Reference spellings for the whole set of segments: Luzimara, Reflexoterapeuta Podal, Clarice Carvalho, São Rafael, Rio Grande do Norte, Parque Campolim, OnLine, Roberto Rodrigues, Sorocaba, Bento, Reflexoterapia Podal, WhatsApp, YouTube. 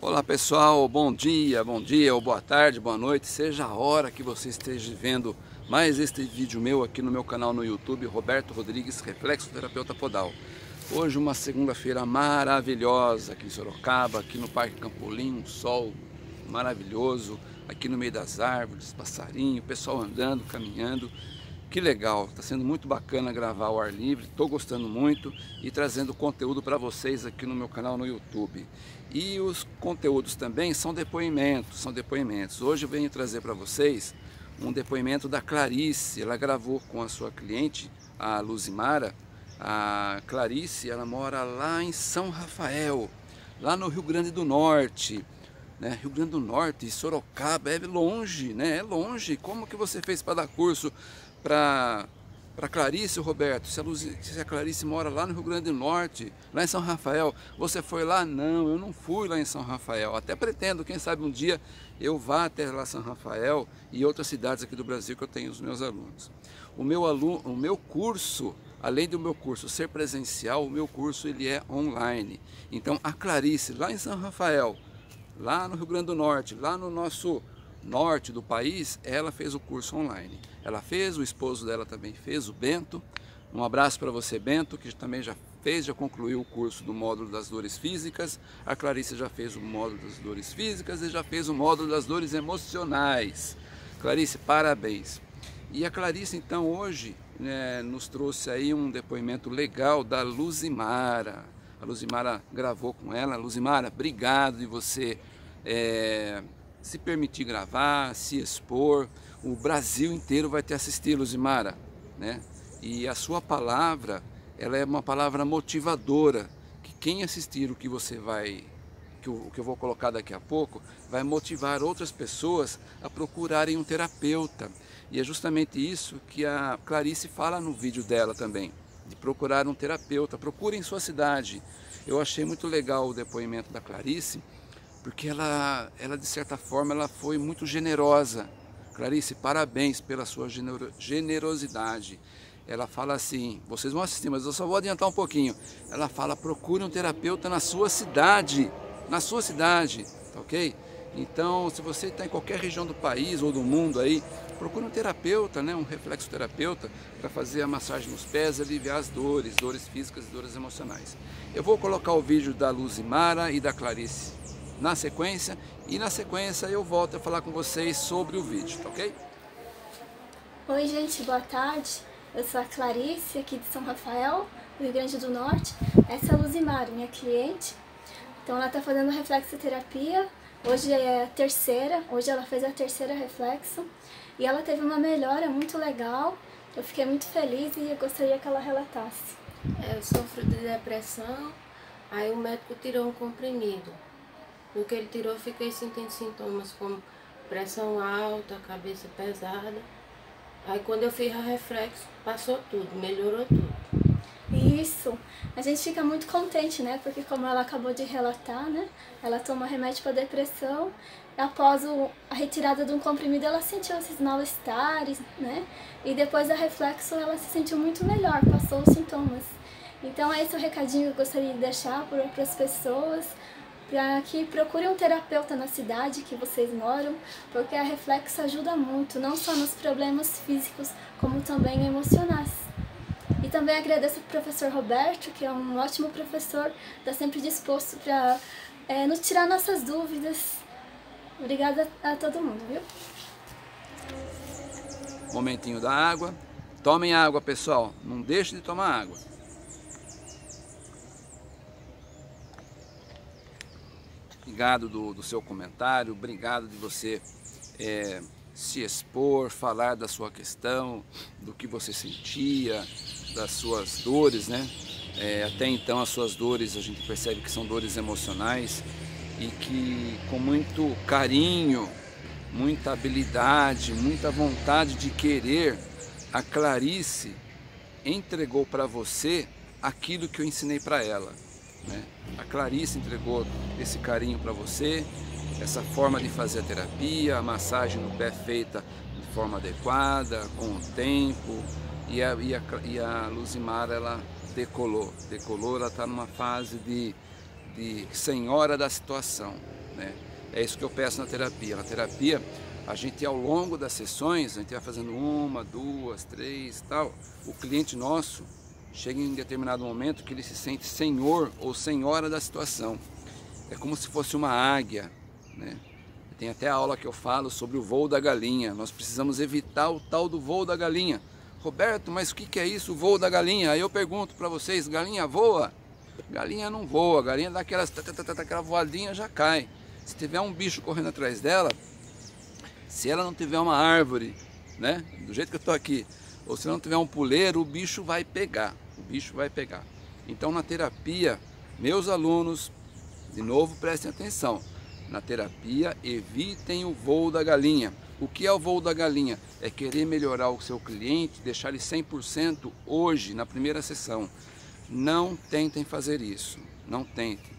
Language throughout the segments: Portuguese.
Olá pessoal, bom dia ou boa tarde, boa noite, seja a hora que você esteja vendo mais este vídeo meu aqui no meu canal no YouTube, Roberto Rodrigues, reflexoterapeuta podal. Hoje uma segunda-feira maravilhosa aqui em Sorocaba, aqui no Parque Campolim, um sol maravilhoso, aqui no meio das árvores, passarinho, pessoal andando, caminhando, que legal, está sendo muito bacana gravar ao ar livre, estou gostando muito e trazendo conteúdo para vocês aqui no meu canal no YouTube. E os conteúdos também são depoimentos, Hoje eu venho trazer para vocês um depoimento da Clarice. Ela gravou com a sua cliente, a Luzimara. A Clarice, ela mora lá em São Rafael, lá no Rio Grande do Norte. Né? Rio Grande do Norte, Sorocaba, é longe, né? É longe. Como que você fez para dar curso para Clarice, Roberto? Se a Clarice mora lá no Rio Grande do Norte, lá em São Rafael, você foi lá? Não, eu não fui lá em São Rafael. Até pretendo, quem sabe um dia eu vá até lá São Rafael e outras cidades aqui do Brasil que eu tenho os meus alunos. O meu curso, além do meu curso ser presencial, o meu curso ele é online. Então a Clarice, lá em São Rafael, lá no Rio Grande do Norte, lá no nosso norte do país, ela fez o curso online. Ela fez, o esposo dela também fez, o Bento. Um abraço para você, Bento, que também já fez, já concluiu o curso do módulo das dores físicas. A Clarice já fez o módulo das dores físicas e já fez o módulo das dores emocionais. Clarice, parabéns. E a Clarice, então, hoje, né, nos trouxe aí um depoimento legal da Luzimara. A Luzimara gravou com ela. Luzimara, obrigado de você se permitir gravar, se expor. O Brasil inteiro vai te assistir, Luzimara, né? E a sua palavra, ela é uma palavra motivadora, que quem assistir o que você vai, que eu vou colocar daqui a pouco, vai motivar outras pessoas a procurarem um terapeuta. E é justamente isso que a Clarice fala no vídeo dela também, de procurar um terapeuta, procure em sua cidade. Eu achei muito legal o depoimento da Clarice, porque ela de certa forma, ela foi muito generosa. Clarice, parabéns pela sua generosidade. Ela fala assim, vocês vão assistir, mas eu só vou adiantar um pouquinho. Ela fala, procure um terapeuta na sua cidade, tá ok? Então, se você está em qualquer região do país ou do mundo aí, procure um terapeuta, né? Um reflexoterapeuta para fazer a massagem nos pés, aliviar as dores, dores físicas e dores emocionais. Eu vou colocar o vídeo da Luzimara e da Clarice na sequência, e na sequência eu volto a falar com vocês sobre o vídeo, tá ok? Oi gente, boa tarde, eu sou a Clarice, aqui de São Rafael, Rio Grande do Norte. Essa é a Luzimara, minha cliente. Então ela está fazendo reflexoterapia, hoje é a terceira, hoje ela fez a terceira reflexo, e ela teve uma melhora muito legal, eu fiquei muito feliz e eu gostaria que ela relatasse. Eu sofro de depressão, aí o médico tirou um comprimido. No que ele tirou, eu fiquei sentindo sintomas como pressão alta, cabeça pesada. Aí quando eu fiz a reflexo, passou tudo, melhorou tudo. Isso, a gente fica muito contente, né? Porque como ela acabou de relatar, né? Ela toma remédio para depressão. Após a retirada de um comprimido, ela sentiu esses mal-estares, né? E depois da reflexo, ela se sentiu muito melhor, passou os sintomas. Então esse é o recadinho que eu gostaria de deixar para as pessoas, para que procurem um terapeuta na cidade que vocês moram, porque a reflexo ajuda muito, não só nos problemas físicos, como também emocionais. E também agradeço ao professor Roberto, que é um ótimo professor, está sempre disposto para nos tirar nossas dúvidas. Obrigada a todo mundo, viu? Momentinho da água. Tomem água, pessoal. Não deixe de tomar água. Obrigado do seu comentário, obrigado de você se expor, falar da sua questão, do que você sentia, das suas dores, né? Até então as suas dores, a gente percebe que são dores emocionais e que com muito carinho, muita habilidade, muita vontade de querer, a Clarice entregou para você aquilo que eu ensinei para ela, né? A Clarice entregou esse carinho para você, essa forma de fazer a terapia, a massagem no pé feita de forma adequada, com o tempo, e a Luzimara, ela decolou, ela está numa fase de senhora da situação, né? É isso que eu peço na terapia. Na terapia, a gente ao longo das sessões, a gente vai fazendo uma, duas, três, tal. O cliente nosso chega em determinado momento que ele se sente senhor ou senhora da situação. É como se fosse uma águia, né? Tem até a aula que eu falo sobre o voo da galinha. Nós precisamos evitar o tal do voo da galinha. Roberto, mas o que é isso, o voo da galinha? Aí eu pergunto para vocês, galinha voa? Galinha não voa, galinha dá aquela voadinha, já cai. Se tiver um bicho correndo atrás dela, se ela não tiver uma árvore, né, do jeito que eu estou aqui, ou se não tiver um puleiro, o bicho vai pegar, o bicho vai pegar. Então na terapia, meus alunos, de novo prestem atenção, na terapia evitem o voo da galinha. O que é o voo da galinha? É querer melhorar o seu cliente, deixar ele 100% hoje, na primeira sessão. Não tentem fazer isso, não tentem.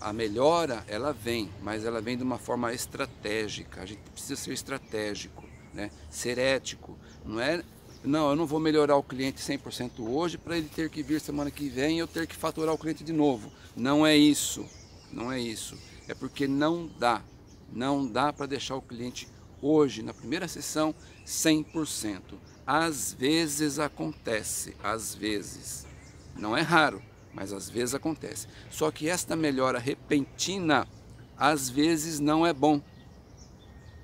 A melhora, ela vem, mas ela vem de uma forma estratégica. A gente precisa ser estratégico, né? Ser ético. Não é, não, eu não vou melhorar o cliente 100% hoje para ele ter que vir semana que vem e eu ter que faturar o cliente de novo. Não é isso, não é isso. É porque não dá para deixar o cliente hoje, na primeira sessão, 100%. Às vezes acontece, às vezes. Não é raro, mas às vezes acontece. Só que esta melhora repentina, às vezes não é bom.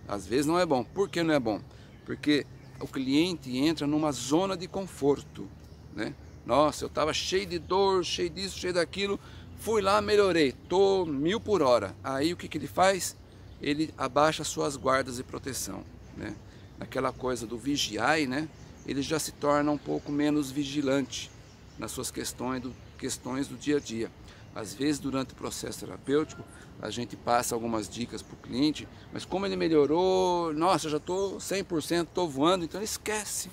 Às vezes não é bom. Por que não é bom? Porque o cliente entra numa zona de conforto, né? Nossa, eu estava cheio de dor, cheio disso, cheio daquilo. Fui lá, melhorei. Tô 1000 por hora. Aí o que ele faz? Ele abaixa suas guardas de proteção, né? Aquela coisa do vigiai, né? Ele já se torna um pouco menos vigilante nas suas questões do dia a dia. Às vezes, durante o processo terapêutico, a gente passa algumas dicas para o cliente, mas como ele melhorou, nossa, já estou 100%, estou voando, então esquece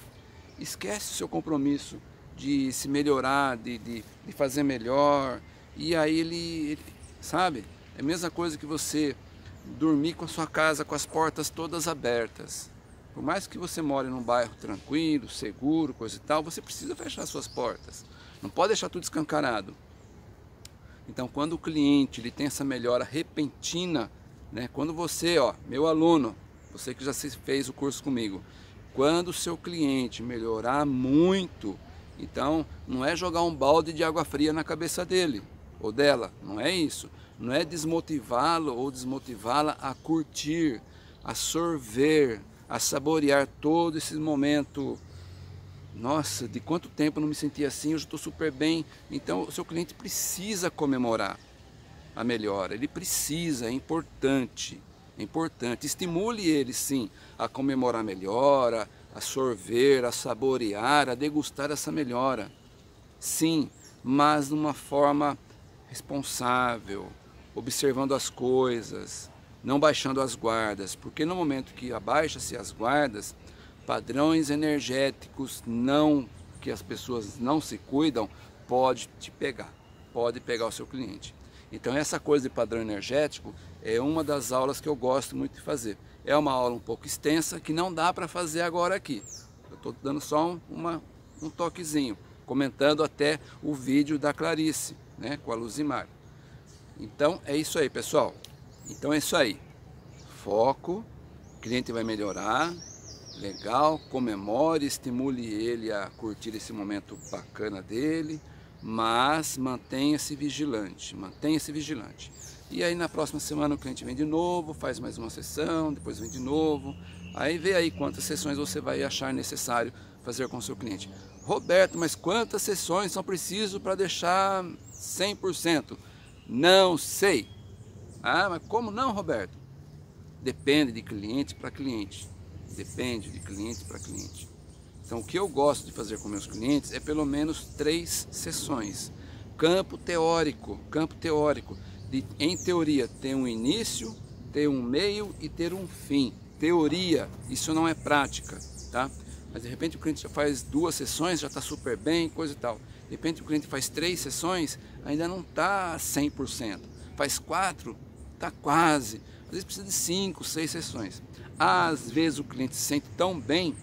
o seu compromisso de se melhorar, de fazer melhor, e aí ele, sabe, é a mesma coisa que você dormir com a sua casa com as portas todas abertas. Por mais que você more num bairro tranquilo, seguro, coisa e tal, você precisa fechar suas portas. Não pode deixar tudo escancarado. Então, quando o cliente ele tem essa melhora repentina, né? Quando você, ó, meu aluno, você que já fez o curso comigo, quando o seu cliente melhorar muito, então não é jogar um balde de água fria na cabeça dele ou dela, não é isso. Não é desmotivá-lo ou desmotivá-la a curtir, a sorver, a saborear todo esse momento. Nossa, de quanto tempo eu não me senti assim, hoje estou super bem. Então o seu cliente precisa comemorar a melhora, ele precisa, é importante, é importante. Estimule ele sim a comemorar a melhora, a sorver, a saborear, a degustar essa melhora. Sim, mas de uma forma responsável, observando as coisas, não baixando as guardas, porque no momento que abaixa-se as guardas, padrões energéticos que as pessoas não se cuidam, pode te pegar, pode pegar o seu cliente. Então essa coisa de padrão energético é uma das aulas que eu gosto muito de fazer. É uma aula um pouco extensa que não dá para fazer agora aqui. Eu estou dando só um toquezinho, comentando até o vídeo da Clarice, né, com a Luzimara. Então é isso aí, pessoal. Então é isso aí, foco, o cliente vai melhorar, legal, comemore, estimule ele a curtir esse momento bacana dele, mas mantenha-se vigilante. E aí na próxima semana o cliente vem de novo, faz mais uma sessão, depois vem de novo, aí vê aí quantas sessões você vai achar necessário fazer com o seu cliente. Roberto, mas quantas sessões são preciso para deixar 100%? Não sei! Ah, mas como não, Roberto? Depende de cliente para cliente. Depende de cliente para cliente. Então, o que eu gosto de fazer com meus clientes é pelo menos 3 sessões. Campo teórico. Em teoria, ter um início, ter um meio e ter um fim. Teoria, isso não é prática, tá? Mas de repente o cliente já faz 2 sessões, já está super bem, coisa e tal. De repente o cliente faz 3 sessões, ainda não está 100%. Faz 4, está quase, às vezes precisa de 5, 6 sessões. Às vezes o cliente se sente tão bem,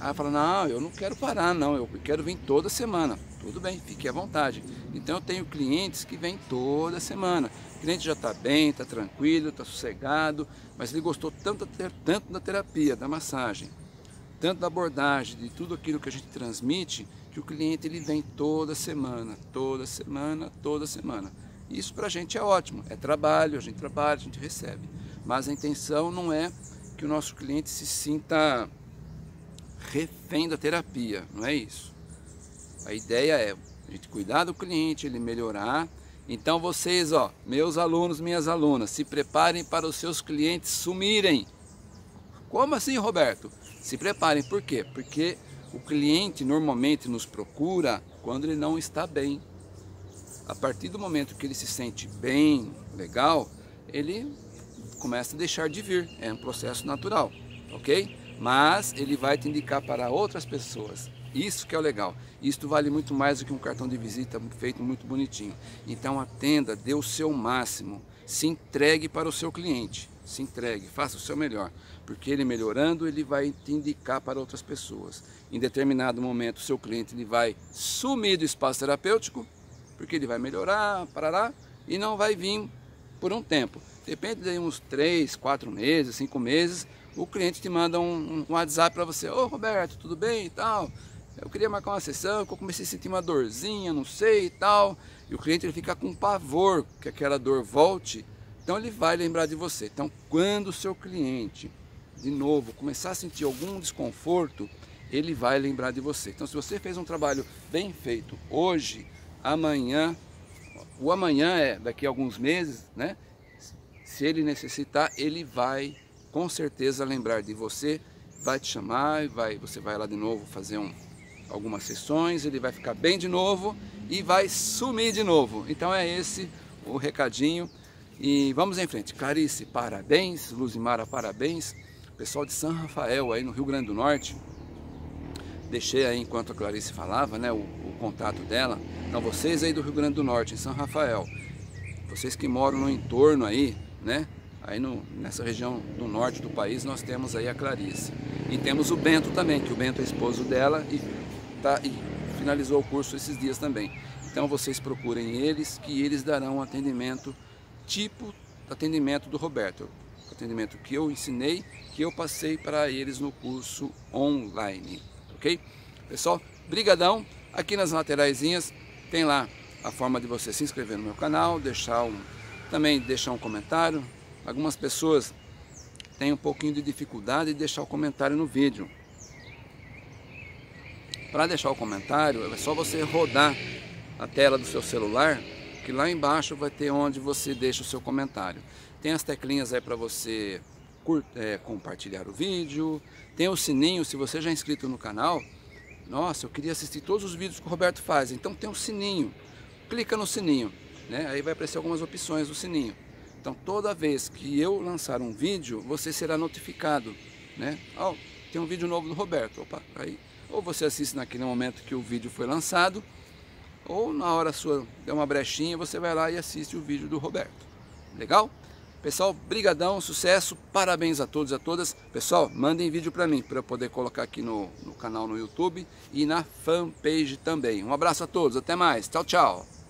ela fala, não, eu não quero parar não, eu quero vir toda semana. Tudo bem, fique à vontade. Então eu tenho clientes que vêm toda semana. O cliente já está bem, está tranquilo, está sossegado, mas ele gostou tanto da terapia, da massagem, tanto da abordagem, de tudo aquilo que a gente transmite, que o cliente ele vem toda semana, toda semana, toda semana. Isso para a gente é ótimo, é trabalho, a gente trabalha, a gente recebe. Mas a intenção não é que o nosso cliente se sinta refém da terapia, não é isso. A ideia é a gente cuidar do cliente, ele melhorar. Então vocês, ó, meus alunos, minhas alunas, se preparem para os seus clientes sumirem. Como assim, Roberto? Se preparem, por quê? Porque o cliente normalmente nos procura quando ele não está bem. A partir do momento que ele se sente bem, legal, ele começa a deixar de vir. É um processo natural, ok? Mas ele vai te indicar para outras pessoas. Isso que é o legal. Isto vale muito mais do que um cartão de visita feito muito bonitinho. Então atenda, dê o seu máximo, se entregue para o seu cliente, se entregue, faça o seu melhor, porque ele melhorando, ele vai te indicar para outras pessoas. Em determinado momento, o seu cliente ele vai sumir do espaço terapêutico, porque ele vai melhorar, parará, e não vai vir por um tempo. Depende de uns 3, 4 meses, 5 meses, o cliente te manda um WhatsApp para você: ô Roberto, tudo bem e tal? Eu queria marcar uma sessão, que eu comecei a sentir uma dorzinha, não sei e tal. E o cliente ele fica com pavor que aquela dor volte, então ele vai lembrar de você. Então quando o seu cliente, de novo, começar a sentir algum desconforto, ele vai lembrar de você. Então se você fez um trabalho bem feito hoje, amanhã, o amanhã é daqui a alguns meses, né? Se ele necessitar, ele vai com certeza lembrar de você, vai te chamar, você vai lá de novo fazer algumas sessões, ele vai ficar bem de novo e vai sumir de novo. Então é esse o recadinho e vamos em frente. Clarice, parabéns. Luzimara, parabéns. Pessoal de São Rafael, aí no Rio Grande do Norte, deixei aí enquanto a Clarice falava, né, o contato dela. Então vocês aí do Rio Grande do Norte, em São Rafael, vocês que moram no entorno aí, né, aí nessa região do norte do país, nós temos aí a Clarice. E temos o Bento também, que o Bento é esposo dela e finalizou o curso esses dias também. Então vocês procurem eles, que eles darão um atendimento tipo atendimento do Roberto. Atendimento que eu ensinei, que eu passei para eles no curso online, ok? Pessoal, brigadão. Aqui nas lateraisinhas tem lá a forma de você se inscrever no meu canal, também deixar um comentário. Algumas pessoas têm um pouquinho de dificuldade de deixar o comentário no vídeo. Para deixar o comentário, é só você rodar a tela do seu celular, que lá embaixo vai ter onde você deixa o seu comentário. Tem as teclinhas aí para você compartilhar o vídeo, tem o sininho, se você já é inscrito no canal. Nossa, eu queria assistir todos os vídeos que o Roberto faz, então tem um sininho. Clica no sininho, né? Aí vai aparecer algumas opções do sininho. Então toda vez que eu lançar um vídeo, você será notificado, né? Oh, tem um vídeo novo do Roberto, opa, aí. Ou você assiste naquele momento que o vídeo foi lançado, ou na hora sua, deu uma brechinha, você vai lá e assiste o vídeo do Roberto. Legal? Pessoal, brigadão, sucesso, parabéns a todos e a todas. Pessoal, mandem vídeo para mim, para eu poder colocar aqui no canal no YouTube e na fanpage também. Um abraço a todos, até mais, tchau, tchau.